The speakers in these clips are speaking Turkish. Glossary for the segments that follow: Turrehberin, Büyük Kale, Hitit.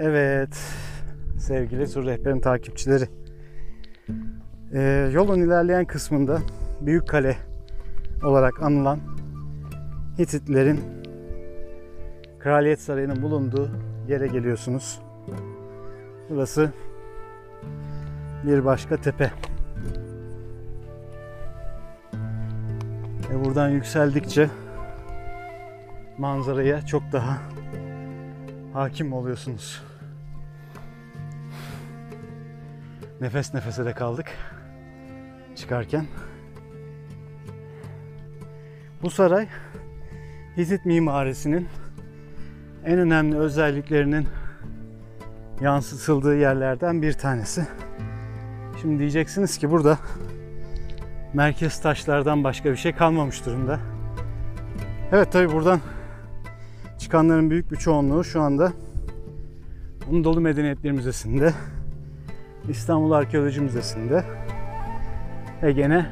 Evet, sevgili Turrehberin takipçileri. Yolun ilerleyen kısmında Büyük Kale olarak anılan Hititlerin Kraliyet Sarayı'nın bulunduğu yere geliyorsunuz. Burası bir başka tepe. Buradan yükseldikçe manzaraya çok daha hakim oluyorsunuz. Nefes nefese de kaldık çıkarken. Bu saray Hitit mimarisinin en önemli özelliklerinin yansıtıldığı yerlerden bir tanesi. Şimdi diyeceksiniz ki burada merkez taşlardan başka bir şey kalmamış durumda. Evet, tabi buradan çıkanların büyük bir çoğunluğu şu anda Anadolu Medeniyetleri Müzesi'nde, İstanbul Arkeoloji Müzesi'nde, Ege'ne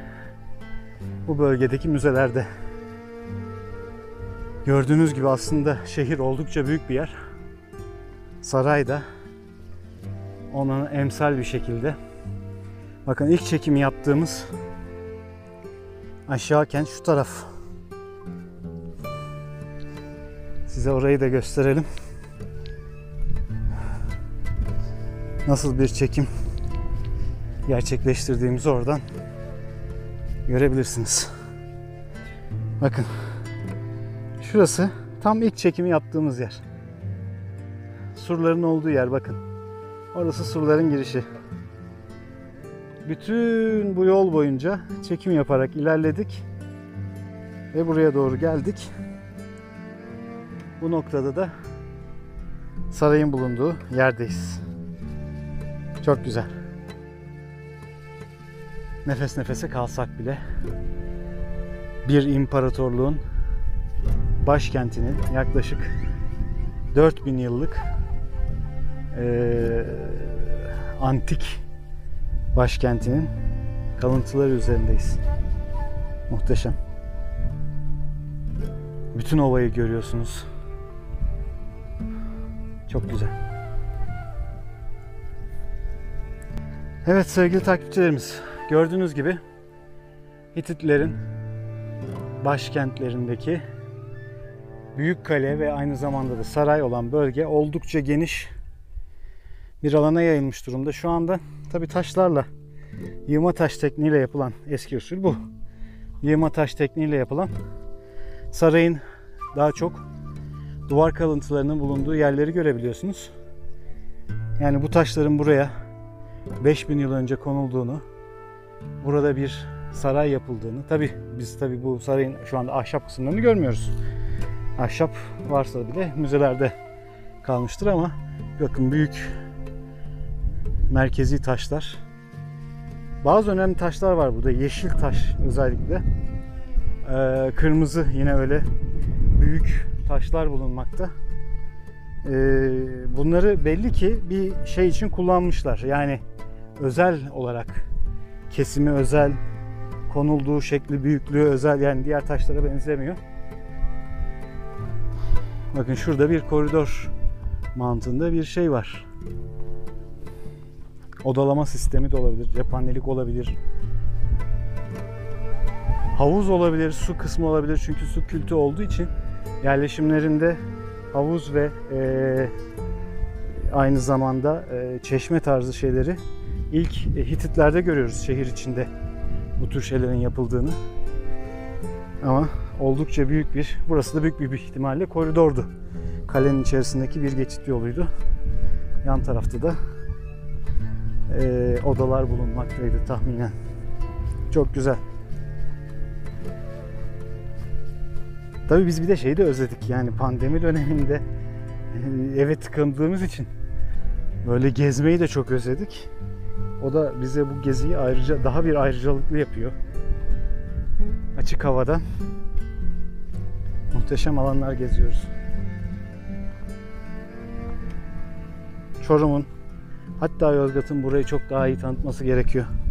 bu bölgedeki müzelerde. Gördüğünüz gibi aslında şehir oldukça büyük bir yer. Saray da ona emsal bir şekilde. Bakın ilk çekim yaptığımız aşağı kent şu taraf. Size orayı da gösterelim. Nasıl bir çekim gerçekleştirdiğimizi oradan görebilirsiniz. Bakın. Şurası tam ilk çekimi yaptığımız yer. Surların olduğu yer, bakın. Orası surların girişi. Bütün bu yol boyunca çekim yaparak ilerledik ve buraya doğru geldik. Bu noktada da sarayın bulunduğu yerdeyiz. Çok güzel. Nefes nefese kalsak bile bir imparatorluğun başkentinin yaklaşık 4000 yıllık antik başkentinin kalıntıları üzerindeyiz. Muhteşem. Bütün ovayı görüyorsunuz. Çok güzel. Evet sevgili takipçilerimiz, gördüğünüz gibi Hititlerin başkentlerindeki Büyük Kale ve aynı zamanda da saray olan bölge oldukça geniş bir alana yayılmış durumda. Şu anda tabi taşlarla, yığma taş tekniğiyle yapılan, eski usul bu. Yığma taş tekniğiyle yapılan sarayın daha çok duvar kalıntılarının bulunduğu yerleri görebiliyorsunuz. Yani bu taşların buraya 5000 yıl önce konulduğunu, burada bir saray yapıldığını, biz bu sarayın şu anda ahşap kısımlarını görmüyoruz. Ahşap varsa bile müzelerde kalmıştır ama bakın büyük merkezi taşlar. Bazı önemli taşlar var burada. Yeşil taş özellikle. Kırmızı yine öyle büyük taşlar bulunmakta. Bunları belli ki bir şey için kullanmışlar. Yani özel olarak kesimi özel, konulduğu şekli, büyüklüğü özel. Yani diğer taşlara benzemiyor. Bakın şurada bir koridor mantığında bir şey var. Odalama sistemi de olabilir, cephanelik olabilir, havuz olabilir, su kısmı olabilir. Çünkü su kültü olduğu için yerleşimlerinde havuz ve aynı zamanda çeşme tarzı şeyleri ilk Hititlerde görüyoruz, şehir içinde bu tür şeylerin yapıldığını. Ama oldukça büyük bir, burası da büyük bir ihtimalle koridordu. Kalenin içerisindeki bir geçit yoluydu. Yan tarafta da odalar bulunmaktaydı tahminen. Çok güzel. Tabii biz bir de şeyi de özledik. Yani pandemi döneminde eve tıkandığımız için böyle gezmeyi de çok özledik. O da bize bu geziyi ayrıca daha bir ayrıcalıklı yapıyor. Açık havada muhteşem alanlar geziyoruz. Çorum'un, hatta Yozgat'ın burayı çok daha iyi tanıtması gerekiyor.